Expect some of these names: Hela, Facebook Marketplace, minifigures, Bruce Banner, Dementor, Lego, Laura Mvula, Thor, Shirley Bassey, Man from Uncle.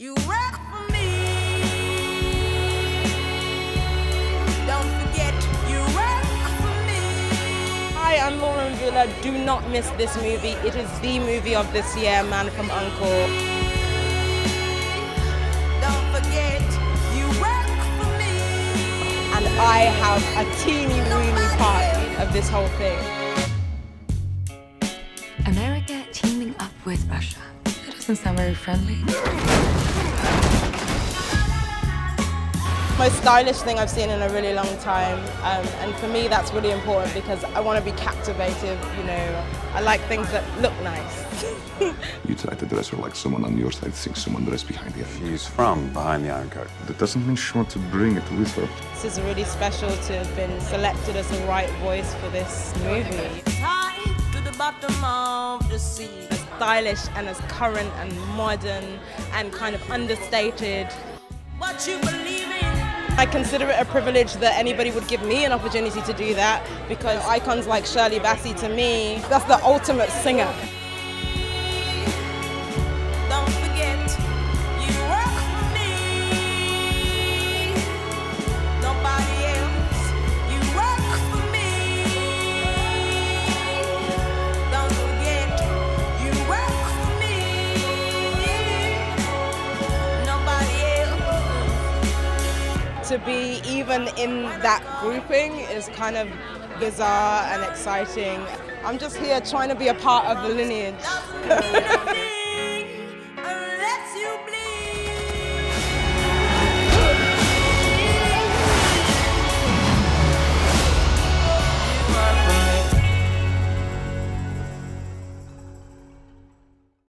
You work for me. Don't forget, you work for me. Hi, I'm Laura Mvula. Do not miss this movie. It is the movie of this year, Man from Uncle. Don't forget, you work for me. And I have a teeny weeny part of this whole thing. America teaming up with Russia. That doesn't sound very friendly. Most stylish thing I've seen in a really long time, and for me that's really important because I want to be captivative, you know. I like things that look nice. You try to dress her like someone on your side thinks someone dressed behind the iron. She's from behind the iron curtain. That doesn't mean she wants to bring it with her. This is really special to have been selected as the right voice for this movie. Tied to the bottom of the sea. As stylish and as current and modern and kind of understated. What you believe in. I consider it a privilege that anybody would give me an opportunity to do that, because icons like Shirley Bassey, to me, that's the ultimate singer. Don't forget, you work for me. Nobody else, you work for me. Don't forget, you work for me. Nobody else. To be even in that grouping is kind of bizarre and exciting. I'm just here trying to be a part of the lineage.